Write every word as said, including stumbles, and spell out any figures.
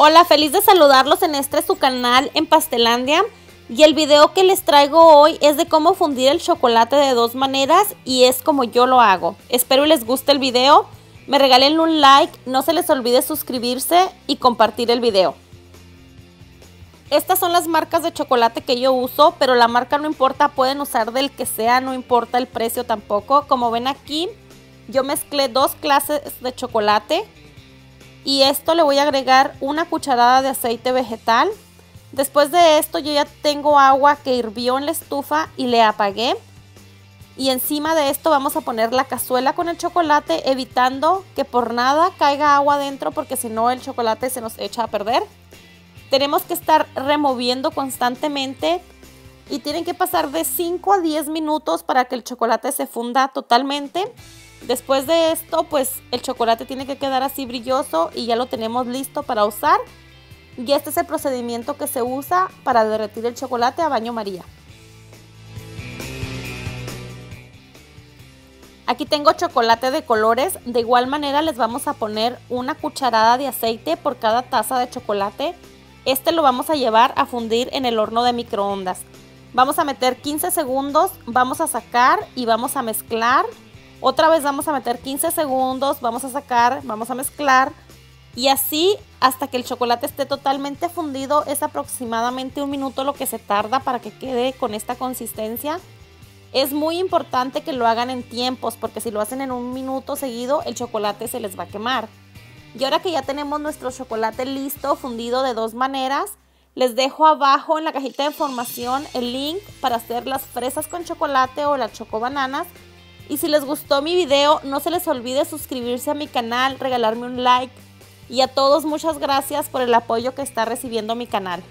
Hola, feliz de saludarlos en este su canal en Pastelandia, y el video que les traigo hoy es de cómo fundir el chocolate de dos maneras y es como yo lo hago. Espero les guste el video, me regalen un like, no se les olvide suscribirse y compartir el video. Estas son las marcas de chocolate que yo uso, pero la marca no importa, pueden usar del que sea, no importa el precio tampoco. Como ven aquí, yo mezclé dos clases de chocolate. Y esto le voy a agregar una cucharada de aceite vegetal. Después de esto yo ya tengo agua que hirvió en la estufa y le apagué. Y encima de esto vamos a poner la cazuela con el chocolate, evitando que por nada caiga agua adentro, porque si no el chocolate se nos echa a perder. Tenemos que estar removiendo constantemente y tienen que pasar de cinco a diez minutos para que el chocolate se funda totalmente. Después de esto, pues el chocolate tiene que quedar así brilloso y ya lo tenemos listo para usar. Y este es el procedimiento que se usa para derretir el chocolate a baño María. Aquí tengo chocolate de colores. De igual manera les vamos a poner una cucharada de aceite por cada taza de chocolate. Este lo vamos a llevar a fundir en el horno de microondas. Vamos a meter quince segundos, vamos a sacar y vamos a mezclar. Otra vez vamos a meter quince segundos, vamos a sacar, vamos a mezclar y así hasta que el chocolate esté totalmente fundido. Es aproximadamente un minuto lo que se tarda para que quede con esta consistencia. Es muy importante que lo hagan en tiempos, porque si lo hacen en un minuto seguido el chocolate se les va a quemar. Y ahora que ya tenemos nuestro chocolate listo, fundido de dos maneras, les dejo abajo en la cajita de información el link para hacer las fresas con chocolate o las chocobananas. Y si les gustó mi video, no se les olvide suscribirse a mi canal, regalarme un like. Y a todos muchas gracias por el apoyo que está recibiendo mi canal.